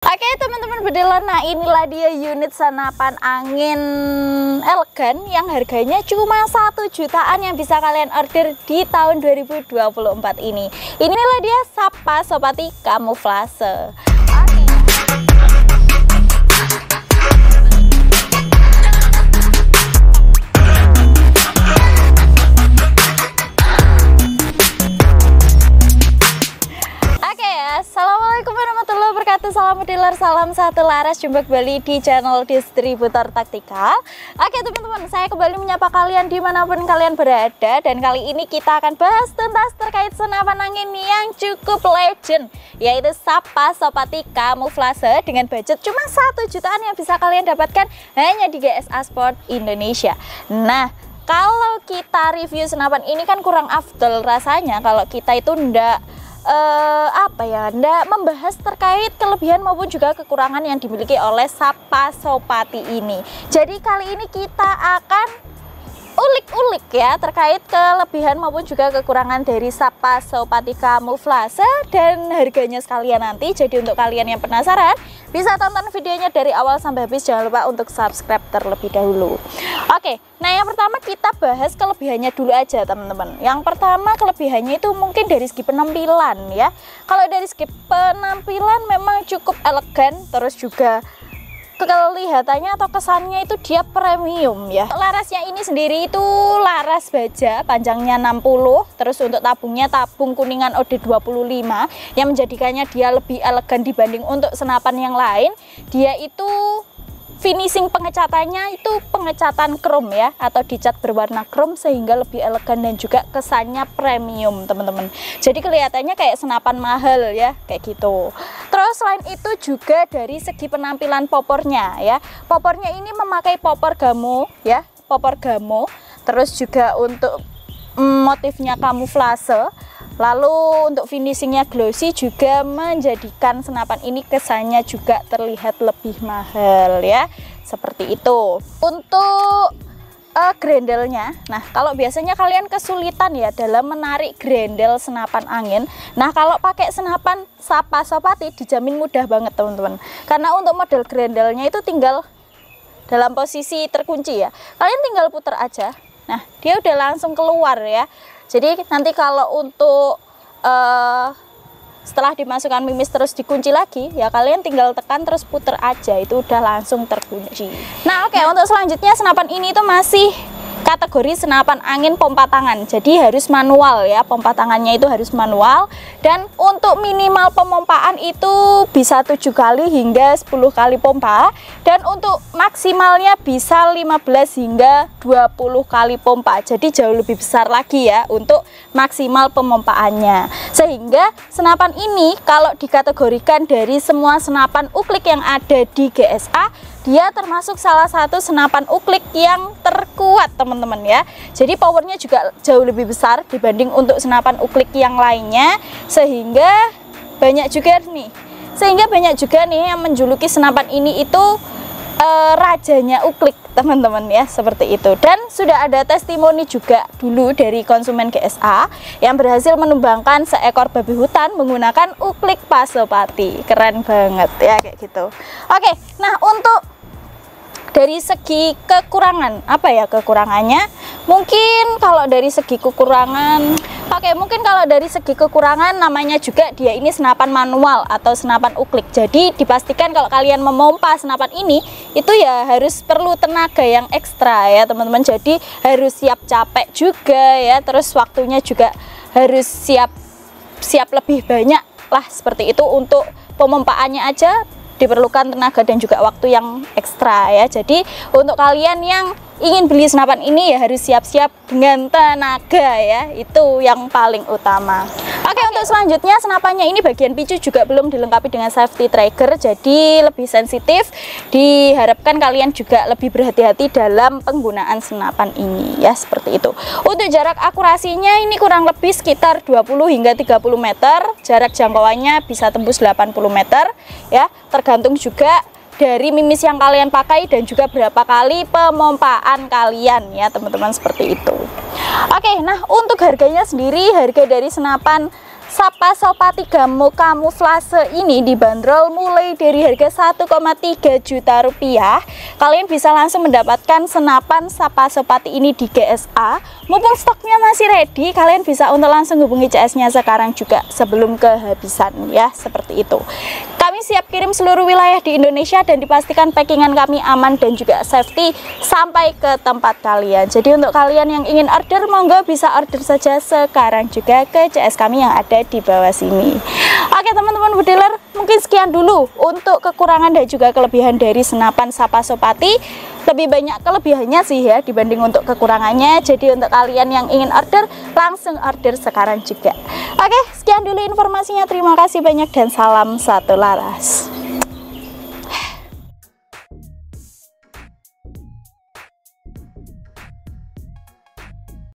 Oke teman-teman bediler, nah inilah dia unit senapan angin elegan yang harganya cuma 1 jutaan yang bisa kalian order di tahun 2024 ini. Inilah dia Sharp Pasopati kamuflase. Assalamualaikum warahmatullahi wabarakatuh. Salam dealer, salam satu laras. Jumpa kembali di channel distributor taktikal. Oke teman-teman, saya kembali menyapa kalian dimanapun kalian berada. Dan kali ini kita akan bahas tuntas terkait senapan angin yang cukup legend, yaitu Sharp Pasopati kamuflase dengan budget cuma 1 jutaan yang bisa kalian dapatkan hanya di GSA Sport Indonesia. Nah, kalau kita review senapan ini kan kurang afdol rasanya kalau kita itu ndak membahas terkait kelebihan maupun juga kekurangan yang dimiliki oleh Sharp Pasopati ini. Jadi kali ini kita akan ulik-ulik ya terkait kelebihan maupun juga kekurangan dari Sharp Pasopati kamuflase dan harganya sekalian nanti. Jadi untuk kalian yang penasaran bisa tonton videonya dari awal sampai habis, jangan lupa untuk subscribe terlebih dahulu. Oke, nah yang pertama kita bahas kelebihannya dulu aja teman-teman. Yang pertama kelebihannya itu mungkin dari segi penampilan ya. Kalau dari segi penampilan memang cukup elegan, terus juga kelihatannya atau kesannya itu dia premium ya. Larasnya ini sendiri itu laras baja, panjangnya 60, terus untuk tabungnya tabung kuningan OD 25, yang menjadikannya dia lebih elegan dibanding untuk senapan yang lain. Dia itu finishing pengecatannya itu pengecatan krom ya, atau dicat berwarna krom sehingga lebih elegan dan juga kesannya premium teman-teman. Jadi kelihatannya kayak senapan mahal ya, kayak gitu. Terus selain itu juga dari segi penampilan popornya ya. Popornya ini memakai popor Gamo ya, popor Gamo. Terus juga untuk motifnya kamuflase. Lalu untuk finishingnya glossy juga menjadikan senapan ini kesannya juga terlihat lebih mahal ya, seperti itu. Untuk grendelnya, nah kalau biasanya kalian kesulitan ya dalam menarik grendel senapan angin, nah kalau pakai senapan Sharp Pasopati dijamin mudah banget teman-teman, karena untuk model grendelnya itu tinggal dalam posisi terkunci ya, kalian tinggal putar aja, nah dia udah langsung keluar ya. Jadi nanti kalau untuk setelah dimasukkan mimis terus dikunci lagi ya, kalian tinggal tekan terus puter aja, itu udah langsung terkunci. Nah oke, untuk selanjutnya senapan ini itu masih kategori senapan angin pompa tangan, jadi harus manual ya, pompa tangannya itu harus manual. Dan untuk minimal pemompaan itu bisa 7 kali hingga 10 kali pompa, dan untuk maksimalnya bisa 15 hingga 20 kali pompa, jadi jauh lebih besar lagi ya untuk maksimal pemompaannya. Sehingga senapan ini kalau dikategorikan dari semua senapan uklik yang ada di GSA, dia termasuk salah satu senapan uklik yang terkuat teman-teman ya. Jadi powernya juga jauh lebih besar dibanding untuk senapan uklik yang lainnya, sehingga banyak juga nih yang menjuluki senapan ini itu rajanya uklik teman-teman ya, seperti itu. Dan sudah ada testimoni juga dulu dari konsumen GSA yang berhasil menumbangkan seekor babi hutan menggunakan uklik Pasopati. Keren banget ya, kayak gitu. Oke, nah untuk dari segi kekurangan, apa ya kekurangannya? Mungkin kalau dari segi kekurangan namanya juga dia ini senapan manual atau senapan uklik. Jadi dipastikan kalau kalian memompa senapan ini itu ya harus perlu tenaga yang ekstra ya teman-teman. Jadi harus siap capek juga ya, terus waktunya juga harus siap lebih banyak lah, seperti itu. Untuk pemompaannya aja diperlukan tenaga dan juga waktu yang ekstra ya. Jadi untuk kalian yang ingin beli senapan ini ya harus siap-siap dengan tenaga ya, itu yang paling utama. Oke, untuk selanjutnya senapannya ini bagian picu juga belum dilengkapi dengan safety trigger, jadi lebih sensitif. Diharapkan kalian juga lebih berhati-hati dalam penggunaan senapan ini ya, seperti itu. Untuk jarak akurasinya ini kurang lebih sekitar 20 hingga 30 meter. Jarak jangkauannya bisa tembus 80 meter ya, tergantung juga dari mimis yang kalian pakai dan juga berapa kali pemompaan kalian ya teman-teman, seperti itu. Oke, nah untuk harganya sendiri, harga dari senapan Sharp Pasopati Gamo kamuflase ini dibanderol mulai dari harga 1,3 juta rupiah. Kalian bisa langsung mendapatkan senapan Sharp Pasopati ini di GSA. Mumpung stoknya masih ready, kalian bisa untuk langsung hubungi CS-nya sekarang juga sebelum kehabisan ya, seperti itu. Kami siap kirim seluruh wilayah di Indonesia dan dipastikan packingan kami aman dan juga safety sampai ke tempat kalian. Jadi untuk kalian yang ingin order, monggo bisa order saja sekarang juga ke CS kami yang ada di bawah sini. Oke teman-teman bediler, mungkin sekian dulu untuk kekurangan dan juga kelebihan dari senapan Sharp Pasopati. Lebih banyak kelebihannya sih ya dibanding untuk kekurangannya. Jadi untuk kalian yang ingin order, langsung order sekarang juga. Oke, sekian dulu informasinya. Terima kasih banyak dan salam satu laras.